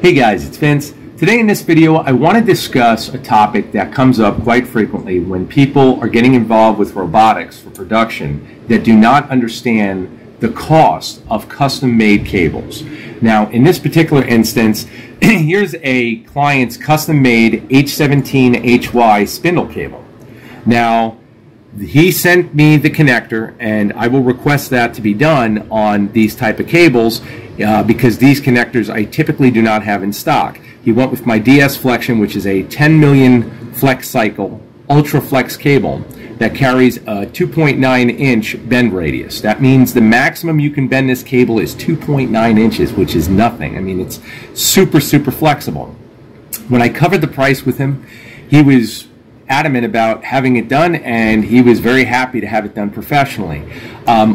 Hey guys, it's Vince. Today in this video, I want to discuss a topic that comes up quite frequently when people are getting involved with robotics for production that do not understand the cost of custom-made cables. Now, in this particular instance, here's a client's custom-made H17HY spindle cable. Now, he sent me the connector, and I will request that to be done on these type of cables because these connectors I typically do not have in stock. He went with my DS Flexion, which is a 10 million flex cycle ultra flex cable that carries a 2.9 inch bend radius. That means the maximum you can bend this cable is 2.9 inches, which is nothing. I mean, it's super flexible. When I covered the price with him, he was adamant about having it done, and he was very happy to have it done professionally.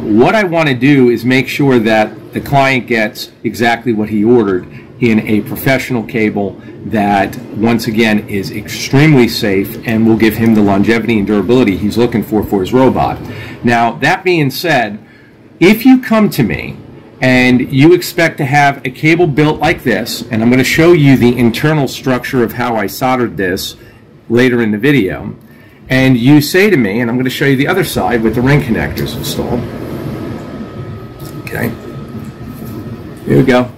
What I want to do is make sure that the client gets exactly what he ordered in a professional cable that, once again, is extremely safe and will give him the longevity and durability he's looking for his robot. Now, that being said, if you come to me and you expect to have a cable built like this, and I'm going to show you the internal structure of how I soldered this later in the video, and you say to me, and I'm going to show you the other side with the ring connectors installed. Okay, here we go.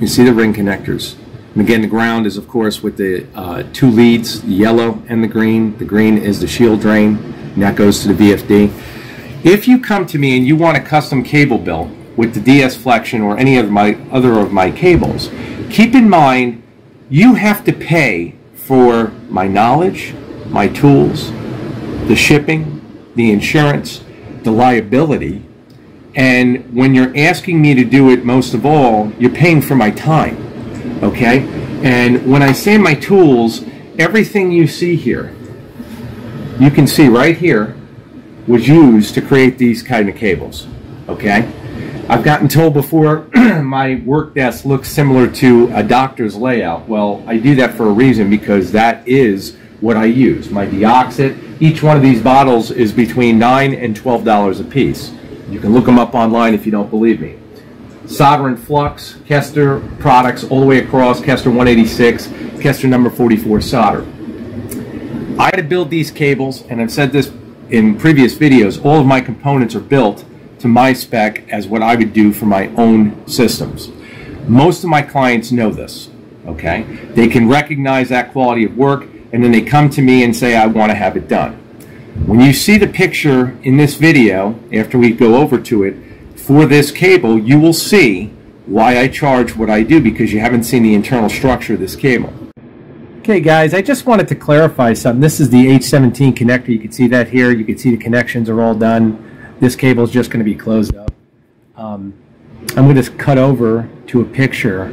You see the ring connectors, and again, the ground is of course with the two leads, the yellow and the green. The green is the shield drain, and that goes to the VFD. If you come to me and you want a custom cable built with the DS Flexion or any of my other of my cables, keep in mind you have to pay for my knowledge, my tools, the shipping, the insurance, the liability, and when you're asking me to do it, most of all, you're paying for my time, okay? And when I say my tools, everything you see here, you can see right here, was used to create these kind of cables, okay? I've gotten told before my work desk looks similar to a doctor's layout. Well, I do that for a reason, because that is what I use. My deoxit, each one of these bottles is between $9 and $12 a piece. You can look them up online if you don't believe me. Soldering flux, Kester products all the way across, Kester 186, Kester number 44 solder. I had to build these cables, and I've said this in previous videos, all of my components are built to my spec as what I would do for my own systems. Most of my clients know this, okay? They can recognize that quality of work, and then they come to me and say, I want to have it done. When you see the picture in this video, after we go over to it, for this cable, you will see why I charge what I do, because you haven't seen the internal structure of this cable. Okay guys, I just wanted to clarify something. This is the H17 connector. You can see that here. You can see the connections are all done. This cable is just going to be closed up. I'm going to cut over to a picture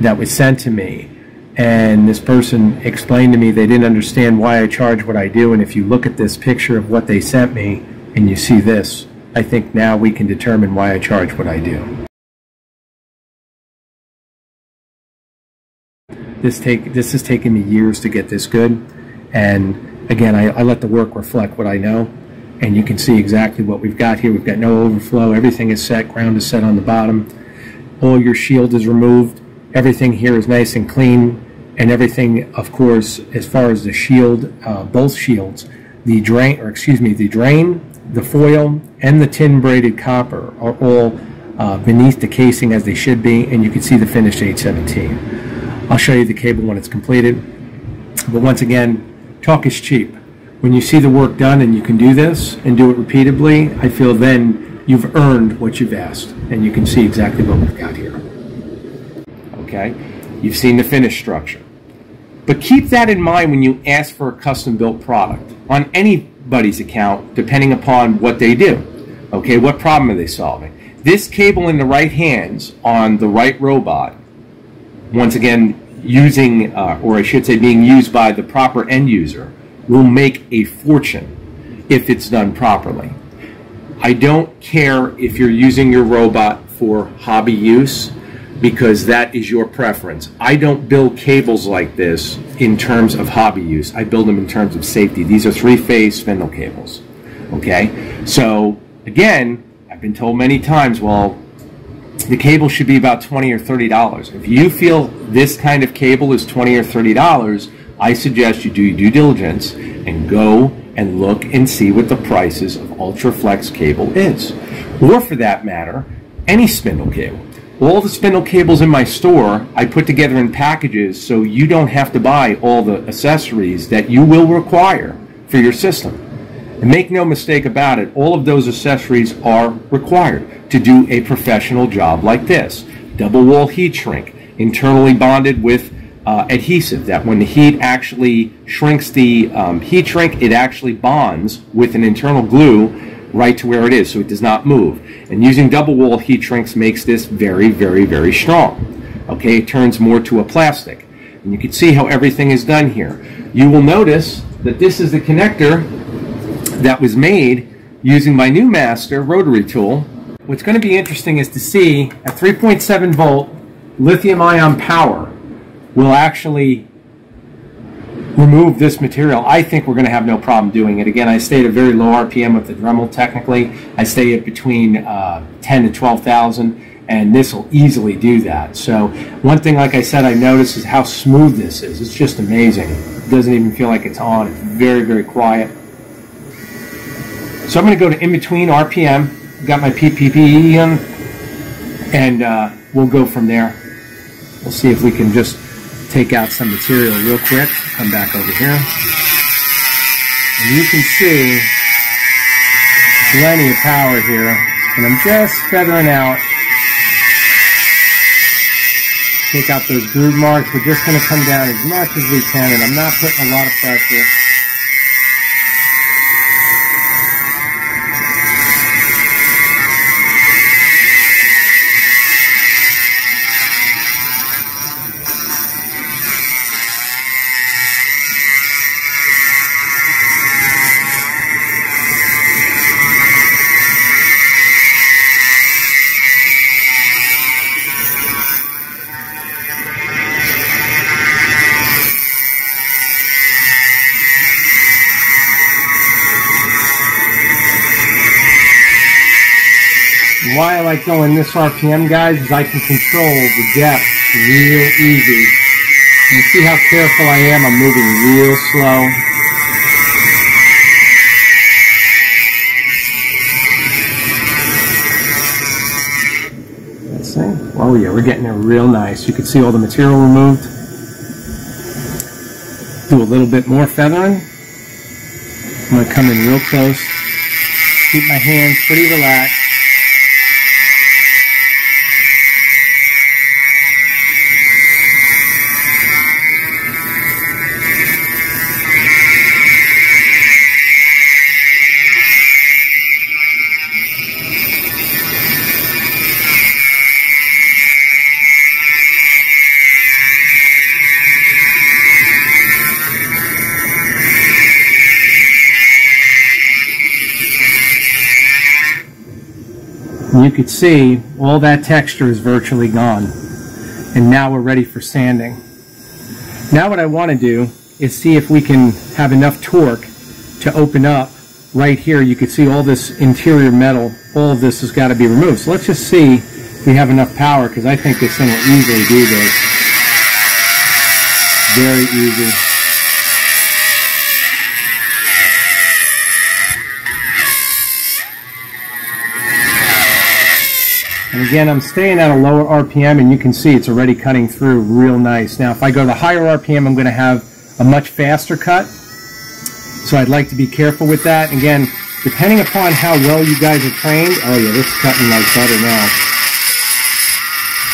that was sent to me, and this person explained to me they didn't understand why I charge what I do. And if you look at this picture of what they sent me and you see this, I think now we can determine why I charge what I do. This has taken me years to get this good, and again, I let the work reflect what I know. And you can see exactly what we've got here. We've got no overflow. Everything is set. Ground is set on the bottom. All your shield is removed. Everything here is nice and clean. And everything, of course, as far as the shield, both shields, the drain, or excuse me, the drain, the foil, and the tin braided copper are all beneath the casing as they should be. And you can see the finished H17. I'll show you the cable when it's completed. But once again, talk is cheap. When you see the work done and you can do this and do it repeatedly, I feel then you've earned what you've asked, and you can see exactly what we've got here. Okay, you've seen the finish structure. But keep that in mind when you ask for a custom-built product on anybody's account, depending upon what they do. Okay, what problem are they solving? This cable in the right hands on the right robot, once again using, or I should say being used by the proper end user, will make a fortune if it's done properly. I don't care if you're using your robot for hobby use, because that is your preference. I don't build cables like this in terms of hobby use. I build them in terms of safety. These are three-phase spindle cables, okay? So again, I I've been told many times, well, the cable should be about $20 or $30. If you feel this kind of cable is $20 or $30, I suggest you do your due diligence and go and look and see what the prices of Ultraflex cable is. Or for that matter, any spindle cable. All the spindle cables in my store I put together in packages so you don't have to buy all the accessories that you will require for your system. And make no mistake about it, all of those accessories are required to do a professional job like this. Double wall heat shrink, internally bonded with adhesive, that when the heat actually shrinks the heat shrink, it actually bonds with an internal glue right to where it is, so it does not move. And using double wall heat shrinks makes this very, very, very strong. Okay, it turns more to a plastic. And you can see how everything is done here. You will notice that this is the connector that was made using my new master rotary tool. What's going to be interesting is to see at 3.7 volt lithium-ion power will actually remove this material. I think we're going to have no problem doing it. Again, I stay at a very low RPM with the Dremel technically. I stay at between 10,000 to 12,000, and this will easily do that. So one thing, like I said, I noticed is how smooth this is. It's just amazing. It doesn't even feel like it's on. It's very, very quiet. So I'm going to go to in between RPM. I've got my PPPE in, and we'll go from there. We'll see if we can just take out some material real quick. Come back over here, and you can see plenty of power here, and I'm just feathering out, take out those groove marks. We're just going to come down as much as we can, and I'm not putting a lot of pressure. Why I like going this RPM, guys, is I can control the depth real easy. You see how careful I am? I'm moving real slow. That's it. Oh yeah, we're getting there real nice. You can see all the material removed. Do a little bit more feathering. I'm going to come in real close. Keep my hands pretty relaxed. And you could see all that texture is virtually gone. And now we're ready for sanding. Now what I want to do is see if we can have enough torque to open up right here. You could see all this interior metal, all of this has got to be removed. So let's just see if we have enough power, because I think this thing will easily do this. Very easy. And again, I'm staying at a lower RPM, and you can see it's already cutting through real nice. Now, if I go to higher RPM, I'm going to have a much faster cut. So I'd like to be careful with that. Again, depending upon how well you guys are trained. Oh yeah, this is cutting like butter now.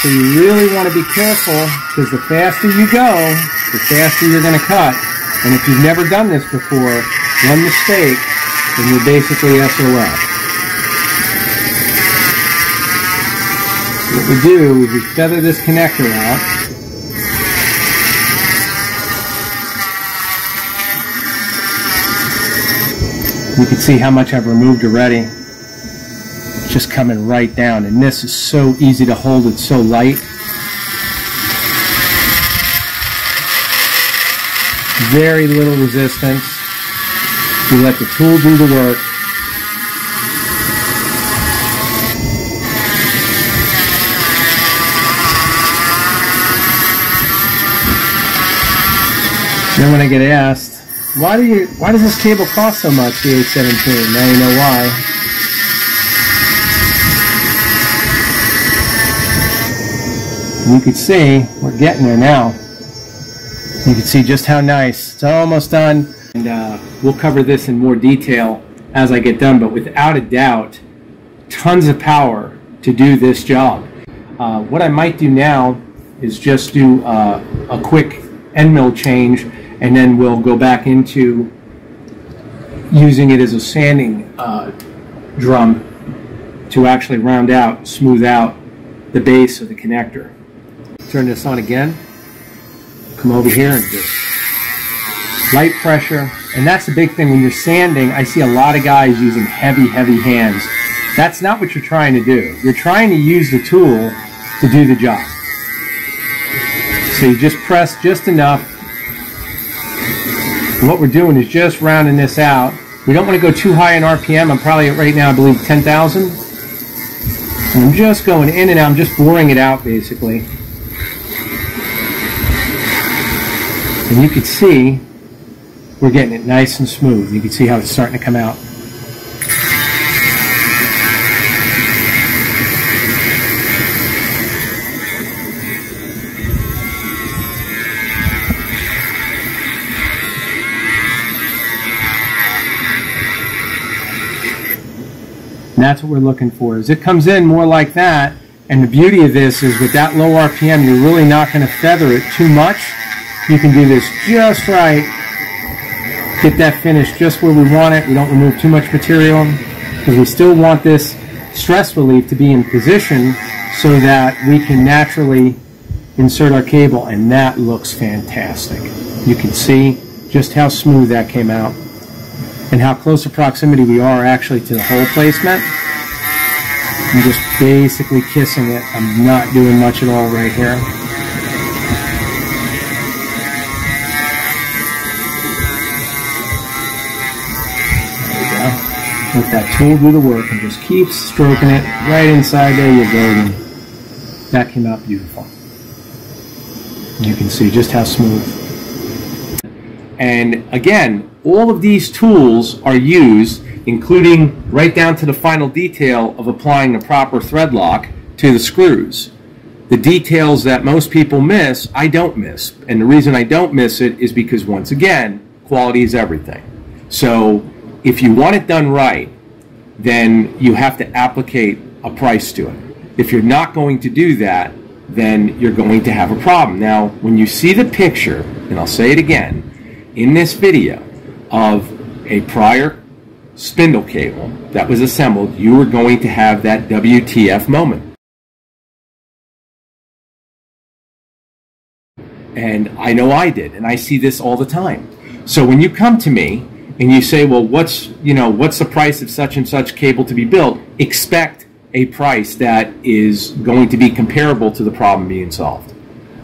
So you really want to be careful, because the faster you go, the faster you're going to cut. And if you've never done this before, one mistake, then you're basically SOL. What we do is we feather this connector out. You can see how much I've removed already. It's just coming right down, and this is so easy to hold, it's so light. Very little resistance. You let the tool do the work. Then when I get asked, why does this cable cost so much, the H17? Now you know why. You can see we're getting there now. You can see just how nice. It's almost done, and we'll cover this in more detail as I get done, but without a doubt, tons of power to do this job. What I might do now is just do a quick end mill change, and then we'll go back into using it as a sanding drum to actually round out, smooth out the base of the connector. Turn this on again, come over here and just light pressure. And that's the big thing when you're sanding. I see a lot of guys using heavy hands. That's not what you're trying to do. You're trying to use the tool to do the job. So you just press just enough. And what we're doing is just rounding this out. We don't want to go too high in RPM. I'm probably at right now, I believe, 10,000. And I'm just going in and out. I'm just boring it out, basically. And you can see we're getting it nice and smooth. You can see how it's starting to come out. And that's what we're looking for, is it comes in more like that. And the beauty of this is with that low RPM, you're really not going to feather it too much. You can do this just right. Get that finish just where we want it. We don't remove too much material because we still want this stress relief to be in position so that we can naturally insert our cable, and that looks fantastic. You can see just how smooth that came out and how close a proximity we are actually to the hole placement. I'm just basically kissing it. I'm not doing much at all right here. Let that tool do the work and just keep stroking it right inside there. You're golden. That came out beautiful. You can see just how smooth. And again, all of these tools are used, including right down to the final detail of applying the proper thread lock to the screws. The details that most people miss, I don't miss. And the reason I don't miss it is because, once again, quality is everything. So if you want it done right, then you have to applicate a price to it. If you're not going to do that, then you're going to have a problem. Now, when you see the picture, and I'll say it again, in this video of a prior spindle cable that was assembled, you are going to have that WTF moment. And I know I did, and I see this all the time. So when you come to me, and you say, well, what's the price of such and such cable to be built? Expect a price that is going to be comparable to the problem being solved.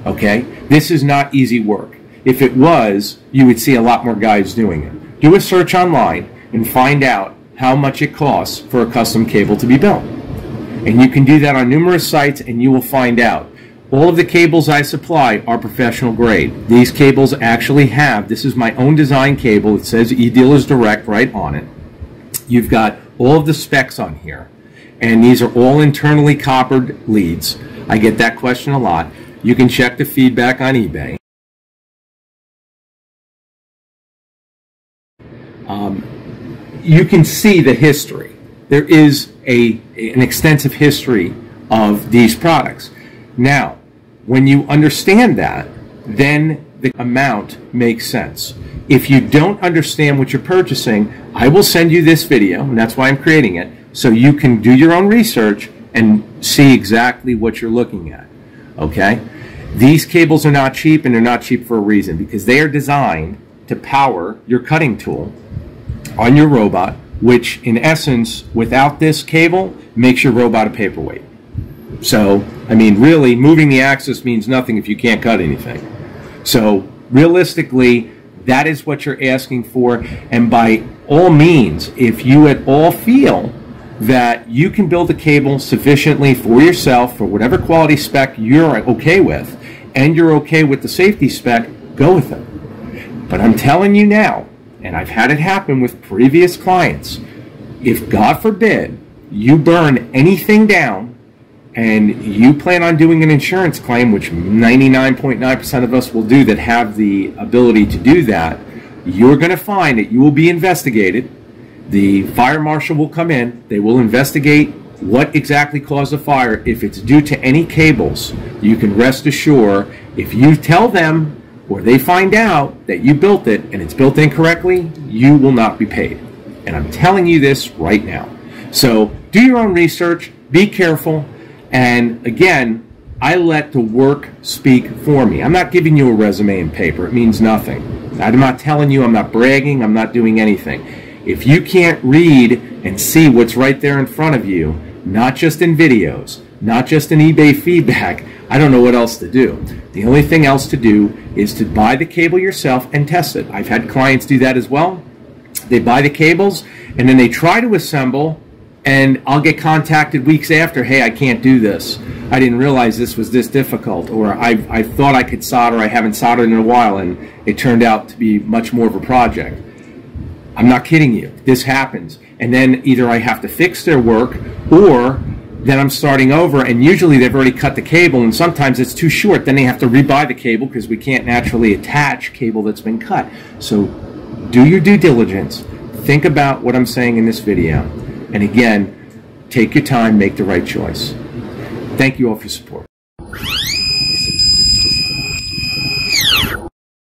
Okay? This is not easy work. If it was, you would see a lot more guys doing it. Do a search online and find out how much it costs for a custom cable to be built. And you can do that on numerous sites, and you will find out. All of the cables I supply are professional grade. These cables actually have, this is my own design cable. It says eDealers Direct right on it. You've got all of the specs on here. And these are all internally coppered leads. I get that question a lot. You can check the feedback on eBay. You can see the history. There is an extensive history of these products. Now, when you understand that, then the amount makes sense. If you don't understand what you're purchasing, I will send you this video, and that's why I'm creating it, so you can do your own research and see exactly what you're looking at, okay? These cables are not cheap, and they're not cheap for a reason, because they are designed to power your cutting tool on your robot, which in essence, without this cable, makes your robot a paperweight. So, I mean, really, moving the axis means nothing if you can't cut anything. So, realistically, that is what you're asking for. And by all means, if you at all feel that you can build a cable sufficiently for yourself, for whatever quality spec you're okay with, and you're okay with the safety spec, go with it. But I'm telling you now, and I've had it happen with previous clients, if God forbid you burn anything down and you plan on doing an insurance claim, which 99.9% of us will do that have the ability to do that, you're going to find that you will be investigated. The fire marshal will come in. They will investigate what exactly caused the fire. If it's due to any cables, you can rest assured if you tell them or they find out that you built it and it's built incorrectly, you will not be paid. And I'm telling you this right now. So do your own research, be careful, and again, I let the work speak for me. I'm not giving you a resume and paper. It means nothing. I'm not telling you, I'm not bragging, I'm not doing anything. If you can't read and see what's right there in front of you, not just in videos, not just in eBay feedback, I don't know what else to do. The only thing else to do is to buy the cable yourself and test it. I've had clients do that as well. They buy the cables and then they try to assemble, and I'll get contacted weeks after, hey, I can't do this. I didn't realize this was this difficult, or I thought I could solder, I haven't soldered in a while, and it turned out to be much more of a project. I'm not kidding you. This happens. And then either I have to fix their work, or then I'm starting over, and usually they've already cut the cable, and sometimes it's too short. Then they have to rebuy the cable because we can't naturally attach cable that's been cut. So do your due diligence. Think about what I'm saying in this video. And again, take your time, make the right choice. Thank you all for your support.